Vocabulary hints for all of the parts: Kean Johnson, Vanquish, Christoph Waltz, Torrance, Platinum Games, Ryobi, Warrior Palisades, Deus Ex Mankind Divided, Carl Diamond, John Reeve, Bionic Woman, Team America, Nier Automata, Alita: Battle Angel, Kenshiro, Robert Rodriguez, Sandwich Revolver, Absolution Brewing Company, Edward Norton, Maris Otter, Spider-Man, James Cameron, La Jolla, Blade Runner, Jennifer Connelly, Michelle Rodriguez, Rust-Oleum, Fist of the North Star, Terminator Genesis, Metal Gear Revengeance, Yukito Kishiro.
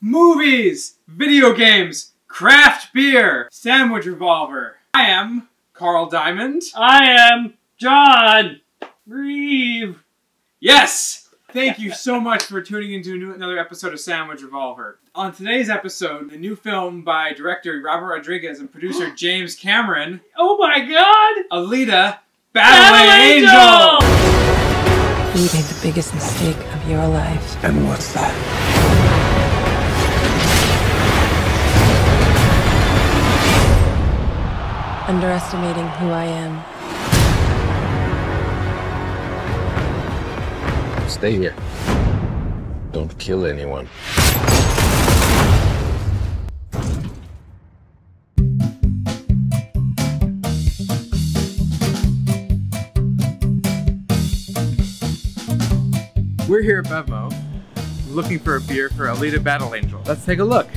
Movies, video games, craft beer, Sandwich Revolver. I am Carl Diamond. I am John Reeve. Yes! Thank you so much for tuning into another episode of Sandwich Revolver. On today's episode, the new film by director Robert Rodriguez and producer James Cameron. Oh my god! Alita, Battle Angel! You made the biggest mistake of your life. And what's that? Underestimating who I am. Stay here. Don't kill anyone. We're here at BevMo, looking for a beer for Alita Battle Angel. Let's take a look.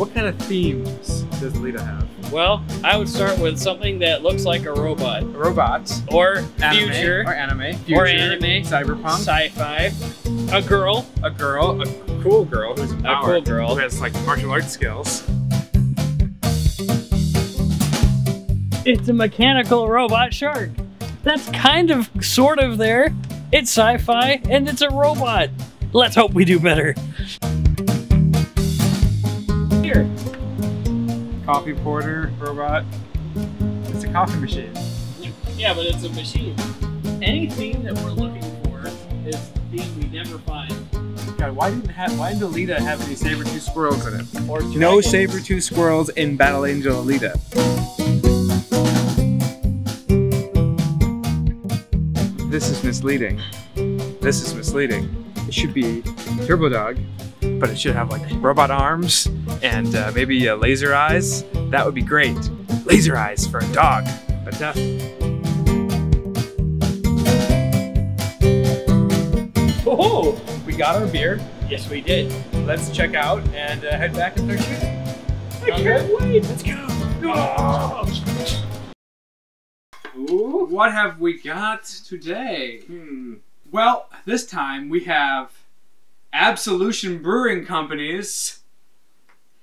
What kind of themes does Alita have? Well, I would start with something that looks like a robot. Robots. Or anime, future. Or anime. Future, or anime. Cyberpunk. Sci-fi. A girl. A girl. A cool girl who's empowered. A cool girl. Who has, like, martial arts skills. It's a mechanical robot shark. That's kind of, sort of there. It's sci-fi and it's a robot. Let's hope we do better. Coffee porter robot. It's a coffee machine. Yeah, but it's a machine. Any theme that we're looking for is the theme we never find. God, why didn't Alita have any saber-tooth squirrels in it? Or no saber-tooth squirrels in Battle Angel Alita. This is misleading. This is misleading. It should be Turbo Dog, but it should have like robot arms and maybe laser eyes. That would be great. Laser eyes for a dog. But oh, we got our beer. Yes, we did. Let's check out and head back and start shooting. I can't wait. Let's go. Oh. Ooh, what have we got today? Well, this time we have Absolution Brewing Company's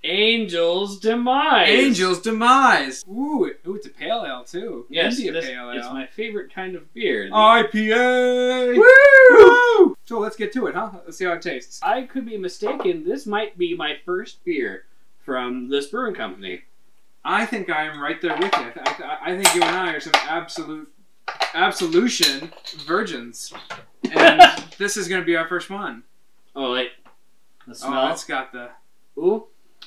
Angel's Demise. Angel's Demise. Ooh, it's a pale ale too. Yes, it's my favorite kind of beer. IPA. Woo! Woo! So let's get to it, huh? Let's see how it tastes. I could be mistaken. This might be my first beer from this brewing company. I think I am right there with you. I think you and I are some absolution virgins, and this is going to be our first one. Oh wait, the smell. Oh, it's got the. Ooh.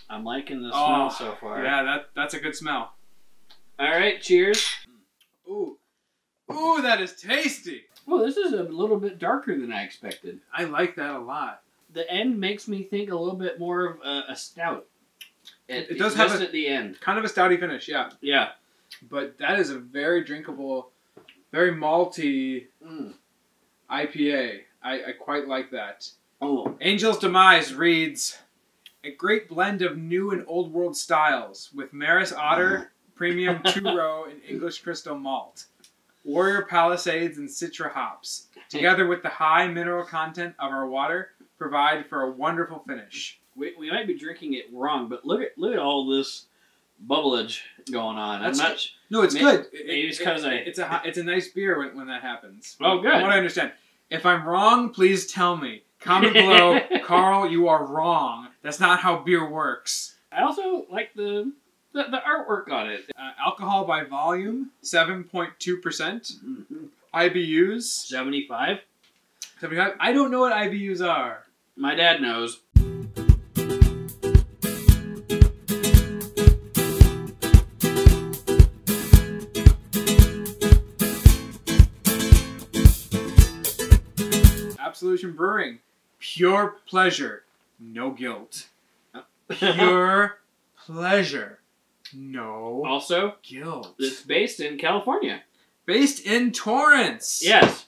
I'm liking the smell so far. Yeah, that's a good smell. All right, cheers. Ooh, ooh, that is tasty. Well, this is a little bit darker than I expected. I like that a lot. The end makes me think a little bit more of a stout. It does have at the end, kind of a stouty finish, yeah. Yeah, but that is a very drinkable, very malty IPA. I quite like that. Oh, Angel's Demise reads. A great blend of new and old world styles with Maris Otter, premium 2-row and English crystal malt, Warrior Palisades and Citra Hops, together with the high mineral content of our water, provide for a wonderful finish. We might be drinking it wrong, but look at all this bubblage going on. That's no, it's good. It's because it's a nice beer when that happens. Oh, good. From what I understand. If I'm wrong, please tell me. Comment below, Carl, you are wrong. That's not how beer works. I also like the artwork on it. Alcohol by volume, 7.2%. IBUs. 75. 75. I don't know what IBUs are. My dad knows. Absolution Brewing. Pure pleasure, no guilt. Pure pleasure, no guilt. It's based in California. Based in Torrance. Yes.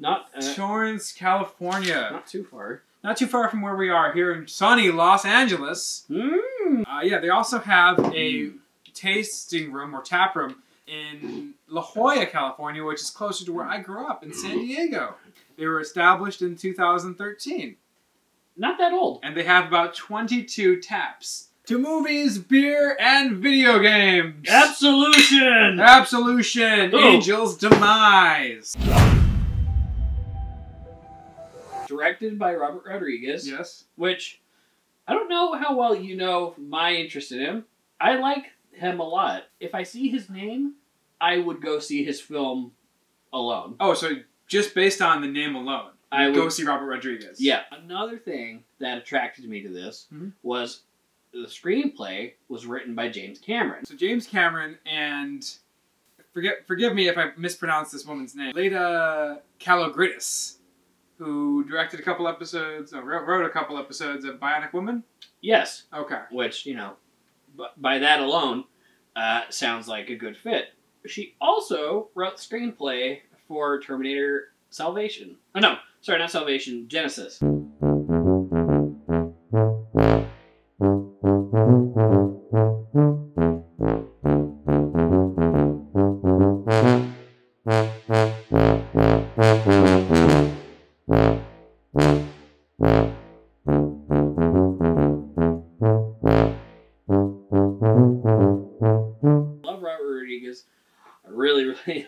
Not Torrance, California. Not too far. Not too far from where we are here in sunny Los Angeles. Yeah, they also have a tasting room or tap room in La Jolla, California, which is closer to where I grew up in San Diego. They were established in 2013. Not that old. And they have about 22 taps. To movies, beer, and video games. Absolution! Absolution! Ooh. Angel's Demise. Directed by Robert Rodriguez. Yes. Which, I don't know how well you know my interest in him. I like him a lot. If I see his name, I would go see his film alone. Oh, so just based on the name alone, I would go see Robert Rodriguez. Yeah. Another thing that attracted me to this was the screenplay was written by James Cameron. So James Cameron and, forgive me if I mispronounce this woman's name, Leta Calogridis, who directed a couple episodes, or wrote a couple episodes of Bionic Woman? Yes. Okay. Which, you know, by that alone, sounds like a good fit. She also wrote the screenplay for Terminator Salvation. Oh, no. Sorry, not Salvation. Genesis.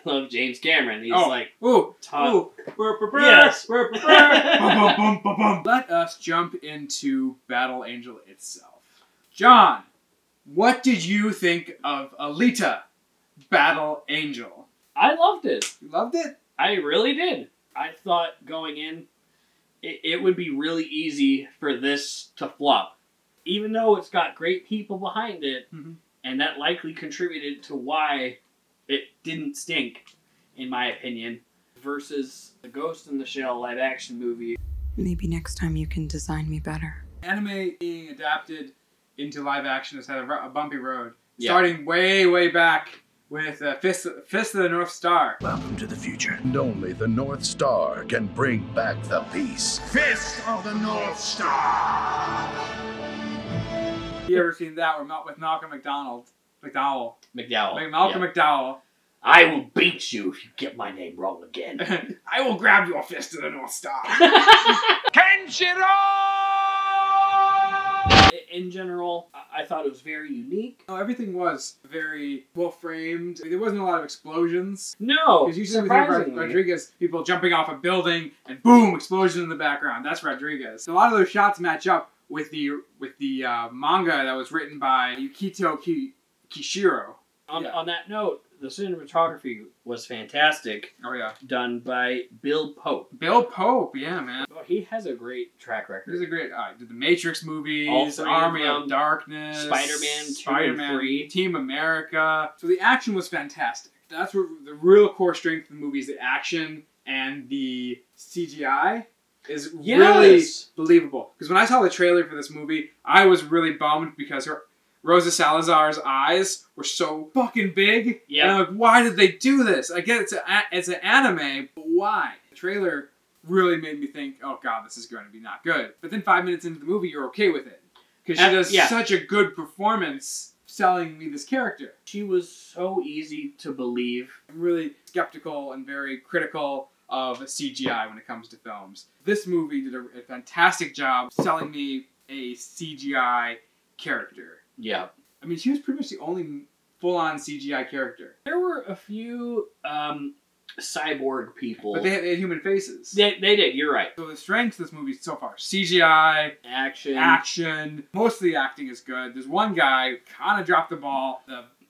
Love James Cameron. He's like, ooh, top. Yes. Let us jump into Battle Angel itself. John, what did you think of Alita: Battle Angel? I loved it. You loved it? I really did. I thought going in, it would be really easy for this to flop. Even though it's got great people behind it, and that likely contributed to why it didn't stink, in my opinion, versus the Ghost in the Shell live-action movie. Maybe next time you can design me better. Anime being adapted into live-action has had a bumpy road, starting way back with Fist of the North Star. Welcome to the future. And only the North Star can bring back the peace. Fist of the North Star! You ever seen that one with Malcolm McDowell. Like Malcolm McDowell. I will beat you if you get my name wrong again. I will grab your fist to the North Star. Kenshiro! In general, I thought it was very unique. Oh, everything was very well framed. I mean, there wasn't a lot of explosions. No, because usually with Rodriguez, people jumping off a building and boom, explosion in the background. That's Rodriguez. So a lot of those shots match up with the manga that was written by Yukito Kishiro. On that note, the cinematography was fantastic. Oh, yeah. Done by Bill Pope. Bill Pope, yeah, man. Well, he has a great track record. He's a great... did the Matrix movies, Army of Darkness, Spider-Man 2 and 3, Team America. So the action was fantastic. That's where the real core strength of the movie is, the action and the CGI is really believable. Because when I saw the trailer for this movie, I was really bummed because her... Rosa Salazar's eyes were so fucking big. Yeah. And I'm like, why did they do this? I get it's an anime, but why? The trailer really made me think, oh god, this is going to be not good. But then 5 minutes into the movie, you're okay with it. Because she does such a good performance selling me this character. She was so easy to believe. I'm really skeptical and very critical of CGI when it comes to films. This movie did a fantastic job selling me a CGI character. Yeah. I mean, she was pretty much the only full-on CGI character. There were a few cyborg people. But they had human faces. They did, you're right. So the strengths of this movie so far, CGI. Action. Most of the acting is good. There's one guy who kind of dropped the ball.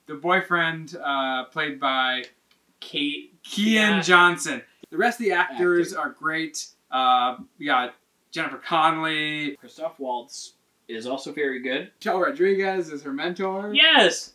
The boyfriend played by... Kean Johnson. The rest of the actors are great. We got Jennifer Connelly. Christoph Waltz is also very good. Michelle Rodriguez is her mentor. Yes!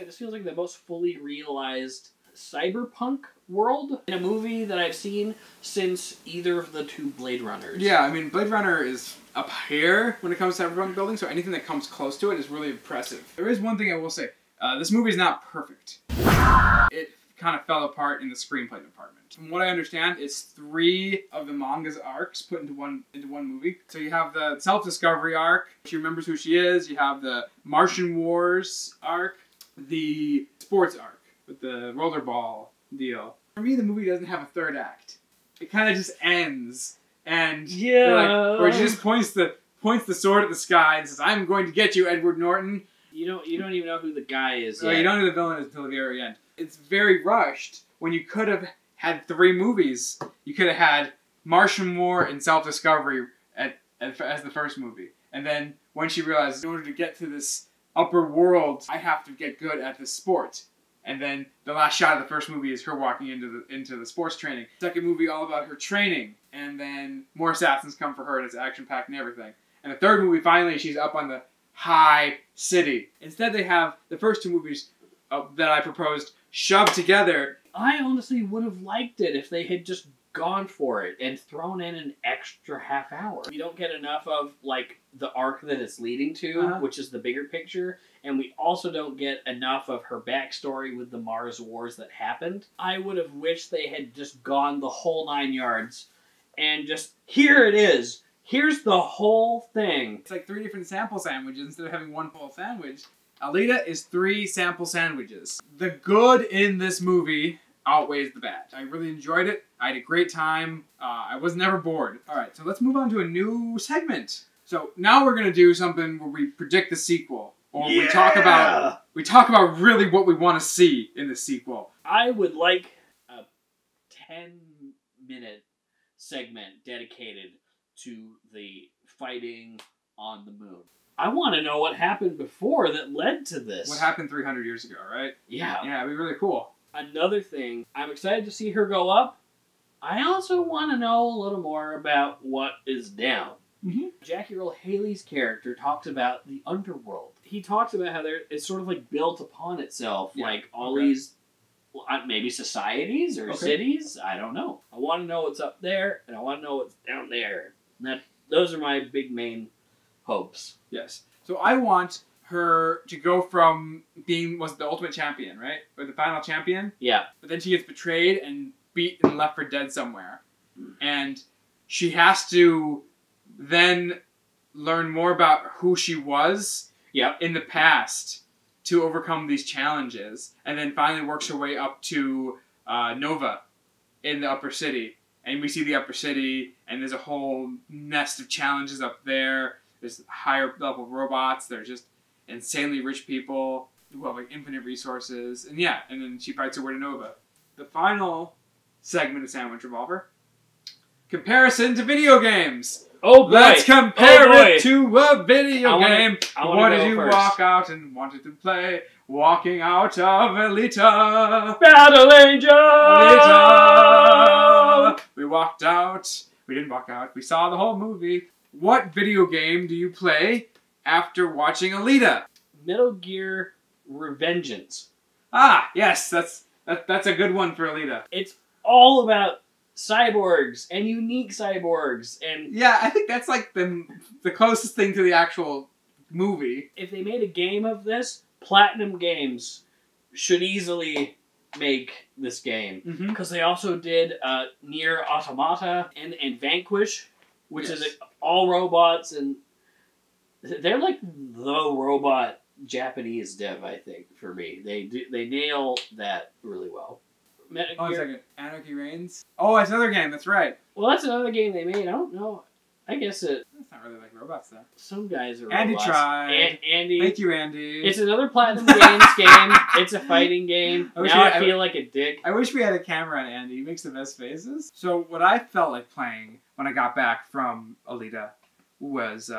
This feels like the most fully realized cyberpunk world in a movie that I've seen since either of the two Blade Runners. Yeah, I mean, Blade Runner is up here when it comes to cyberpunk building, so anything that comes close to it is really impressive. There is one thing I will say. This movie's not perfect. It kind of fell apart in the screenplay department. From what I understand, it's 3 of the manga's arcs put into one movie. So you have the self-discovery arc, she remembers who she is, you have the Martian Wars arc, the sports arc. with the rollerball deal. For me, the movie doesn't have a third act. It kind of just ends, and or it just points the sword at the sky and says, "I'm going to get you, Edward Norton." You don't even know who the guy is. Yet. You don't know the villain is until the very end. It's very rushed when you could have had three movies. You could have had Martian War and Self-Discovery as the first movie. And then when she realized, in order to get to this upper world, I have to get good at this sport. And then the last shot of the first movie is her walking into the sports training. Second movie, all about her training. And then more assassins come for her, and it's action-packed and everything. And the third movie, finally, she's up on the high city. Instead, they have the first two movies that I proposed shoved together. I honestly would have liked it if they had just gone for it and thrown in an extra half hour. You don't get enough of, like, the arc that it's leading to, which is the bigger picture, and we also don't get enough of her backstory with the Mars Wars that happened. I would have wished they had just gone the whole 9 yards and just, here it is! Here's the whole thing! It's like 3 different sample sandwiches instead of having one full sandwich. Alita is 3 sample sandwiches. The good in this movie outweighs the bad. I really enjoyed it. I had a great time. I was never bored. All right, so let's move on to a new segment. So now we're gonna do something where we predict the sequel, or we talk about really what we want to see in the sequel. I would like a 10-minute segment dedicated to the fighting on the moon. I want to know what happened before that led to this. What happened 300 years ago, right? Yeah. Yeah, it'd be really cool. Another thing, I'm excited to see her go up. I also want to know a little more about what is down. Mm-hmm. Jackie Earle Haley's character talks about the underworld. He talks about how it's sort of like built upon itself, like all these, maybe societies or cities, I don't know. I want to know what's up there, and I want to know what's down there. And those are my big main hopes. Yes. So I want her to go from being the ultimate champion, right? Or the final champion? Yeah. But then she gets betrayed and beat and left for dead somewhere. Mm. And she has to then learn more about who she was in the past to overcome these challenges. And then finally works her way up to Nova in the upper city. And we see the upper city, and there's a whole nest of challenges up there. There's higher level robots. They're just insanely rich people who have like infinite resources, and then she fights her way to Nova. The final segment of Sandwich Revolver: comparison to video games. Oh boy! Let's compare it to a video game. What did you walk out and wanted to play? Walking out of Alita, Battle Angel. Alita. We walked out. We didn't walk out. We saw the whole movie. What video game do you play after watching Alita? Metal Gear Revengeance. Ah, yes, that's a good one for Alita. It's all about cyborgs and unique cyborgs, and I think that's like the closest thing to the actual movie. If they made a game of this, Platinum Games should easily make this game, because they also did Nier Automata and Vanquish, which is like all robots and. They're like the robot Japanese dev, I think, for me. They nail that really well. One second. Anarchy Reigns? Oh, that's another game. That's right. Well, that's another game they made. I don't know. I guess it... That's not really like robots, though. Some guys are Andy robots. Andy tried. Thank you, Andy. It's another Platinum Games game. It's a fighting game. I feel like a dick. I wish we had a camera on Andy. He makes the best faces. So what I felt like playing when I got back from Alita was...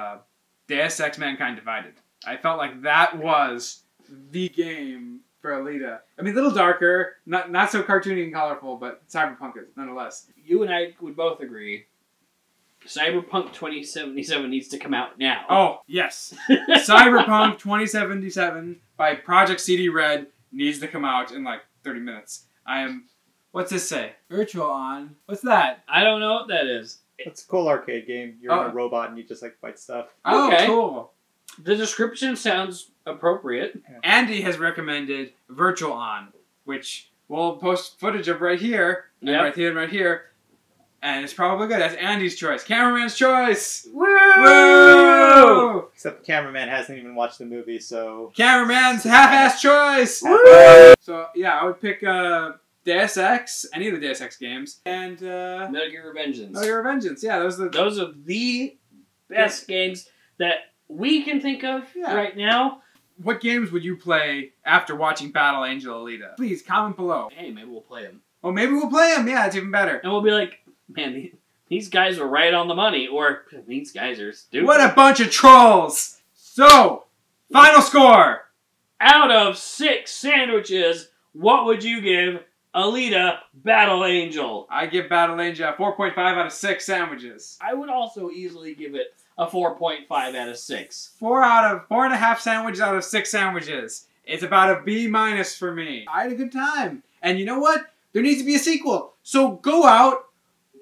Deus Ex Mankind Divided. I felt like that was the game for Alita. I mean, a little darker, not so cartoony and colorful, but cyberpunk is nonetheless. You and I would both agree, Cyberpunk 2077 needs to come out now. Oh, yes. Cyberpunk 2077 by Project CD Red needs to come out in like 30 minutes. What's this say? Virtual On. What's that? I don't know what that is. It's a cool arcade game. You're a robot and you just like fight stuff. Oh, okay. Cool. The description sounds appropriate. Yeah. Andy has recommended Virtual On, which we'll post footage of right here, and right here, and right here. And it's probably good. That's Andy's choice. Cameraman's choice! Woo! Woo! Woo! Except the cameraman hasn't even watched the movie, so... Cameraman's half-ass choice! Woo! So, yeah, I would pick Deus Ex, any of the Deus Ex games, and... Metal Gear Revengeance. Metal Gear Revengeance, yeah, those are the best games that we can think of right now. What games would you play after watching Battle Angel Alita? Please, comment below. Hey, maybe we'll play them. Oh, maybe we'll play them! Yeah, it's even better. And we'll be like, man, these guys were right on the money, or these guys are stupid. What a bunch of trolls! So, final score! Out of 6 sandwiches, what would you give Alita Battle Angel? I give Battle Angel a 4.5 out of 6 sandwiches. I would also easily give it a 4.5 out of 6. 4.5 sandwiches out of 6 sandwiches. It's about a B- for me. I had a good time. And you know what? There needs to be a sequel. So go out.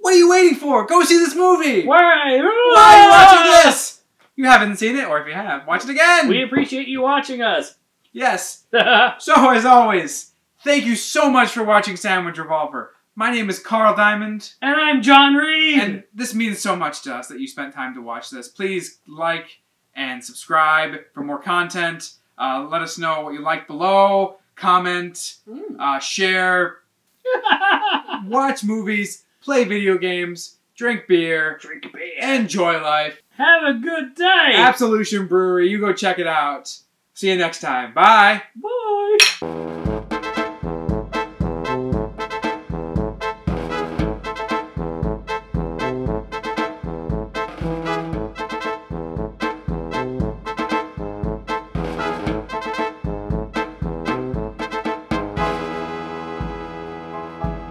What are you waiting for? Go see this movie. Why? Why are you watching this? You haven't seen it, or if you have, watch it again. We appreciate you watching us. Yes. So as always, thank you so much for watching Sandwich Revolver. My name is Carl Diamond. And I'm John Reeve. And this means so much to us that you spent time to watch this. Please like and subscribe for more content. Let us know what you like below. Comment. Share. Watch movies. Play video games. Drink beer. Drink beer. Enjoy life. Have a good day. Absolution Brewery. You go check it out. See you next time. Bye. Bye.